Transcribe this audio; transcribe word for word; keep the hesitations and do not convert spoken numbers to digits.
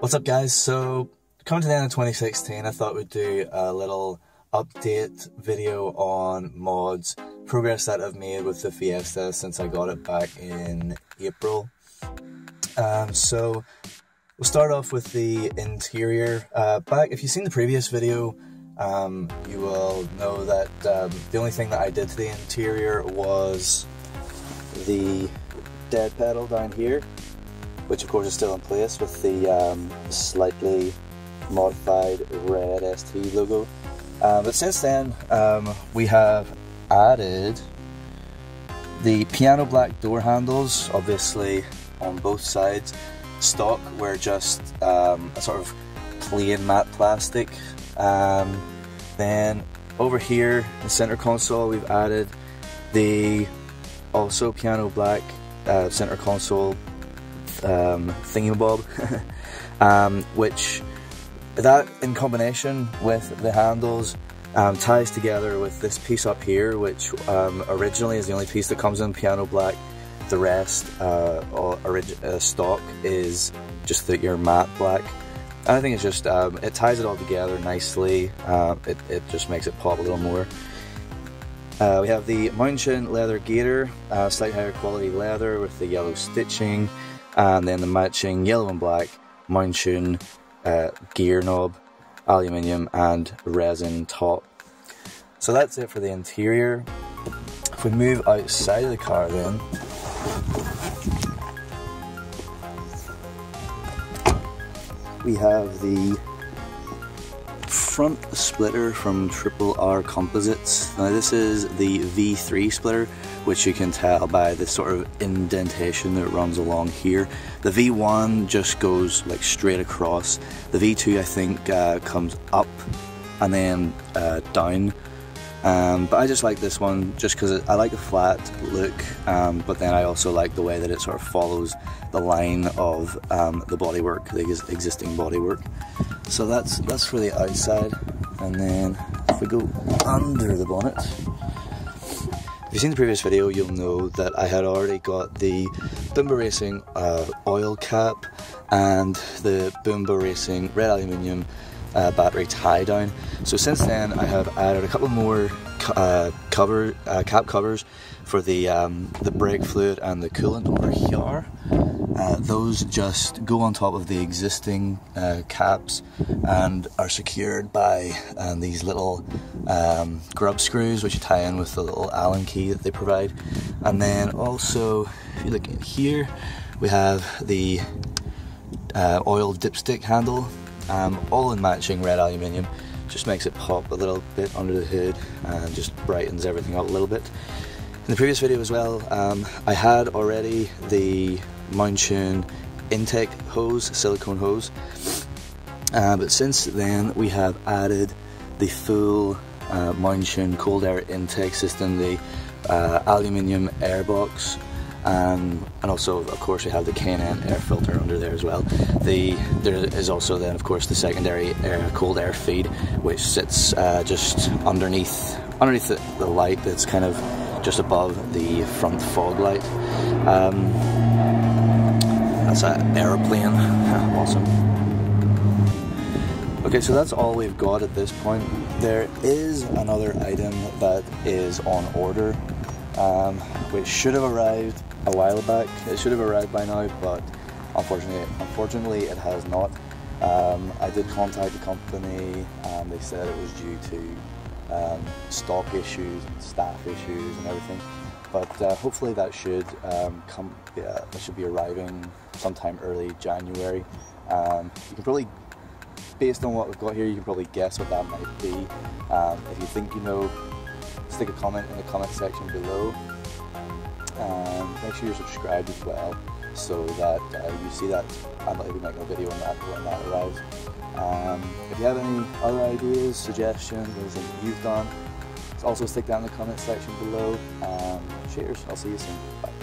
What's up, guys? So coming to the end of twenty sixteen, I thought we'd do a little update video on mods, progress that I've made with the Fiesta since I got it back in April. Um, so we'll start off with the interior. Uh, back, if you've seen the previous video, um, you will know that um, the only thing that I did to the interior was the dead pedal down here, which of course is still in place with the um, slightly modified red S T logo. Uh, but since then, um, we have added the piano black door handles, obviously on both sides. Stock were just um, a sort of plain matte plastic. Um, then over here, the center console, we've added the also piano black uh, center console um, thingamabob, um, which that in combination with the handles um, ties together with this piece up here, which um, originally is the only piece that comes in piano black. The rest uh, all orig uh, stock is just the, your matte black. And I think it's just, um, it ties it all together nicely. Uh, it, it just makes it pop a little more. Uh, we have the Mountune leather gaiter, uh, slightly higher quality leather with the yellow stitching, and then the matching yellow and black Mountune Uh, gear knob, aluminium and resin top. So that's it for the interior. If we move outside of the car then, we have the front splitter from Triple R Composites. Now this is the V three splitter, which you can tell by the sort of indentation that runs along here. The V one just goes like straight across. The V two I think uh, comes up and then uh, down. Um, but I just like this one just because I like the flat look, um, but then I also like the way that it sort of follows the line of um, the bodywork, the ex existing bodywork. So that's that's for the outside, and then if we go under the bonnet, if you've seen the previous video, you'll know that I had already got the Boomba Racing uh, oil cap and the Boomba Racing red aluminium Uh, battery tie down. So since then I have added a couple more uh, cover uh, cap covers for the um, the brake fluid and the coolant over here. Uh, those just go on top of the existing uh, caps and are secured by uh, these little um, grub screws, which you tie in with the little Allen key that they provide. And then also, if you look in here, we have the uh, oil dipstick handle. Um, all in matching red aluminium, just makes it pop a little bit under the hood and just brightens everything up a little bit. In the previous video as well, um, I had already the Mountune intake hose, silicone hose, uh, but since then we have added the full uh, Mountune cold air intake system, the uh, aluminium airbox. Um, and also, of course, we have the K and N air filter under there as well. The, there is also then, of course, the secondary air, cold air feed, which sits uh, just underneath underneath the, the light that's kind of just above the front fog light. Um, that's an aeroplane. Awesome. Okay, so that's all we've got at this point. There is another item that is on order, Um, which should have arrived a while back. It should have arrived by now, but unfortunately, unfortunately it has not. Um, I did contact the company, and they said it was due to um, stock issues, and staff issues, and everything. But uh, hopefully that should um, come. Yeah, that should be arriving sometime early January. Um, you can probably, based on what we've got here, you can probably guess what that might be. Um, if you think you know, stick a comment in the comment section below, and um, make sure you're subscribed as well so that uh, you see that I'm going to be making a video on that when that arrives. Um, if you have any other ideas, suggestions, or things you've done, also stick that in the comment section below. Um, cheers, I'll see you soon, bye.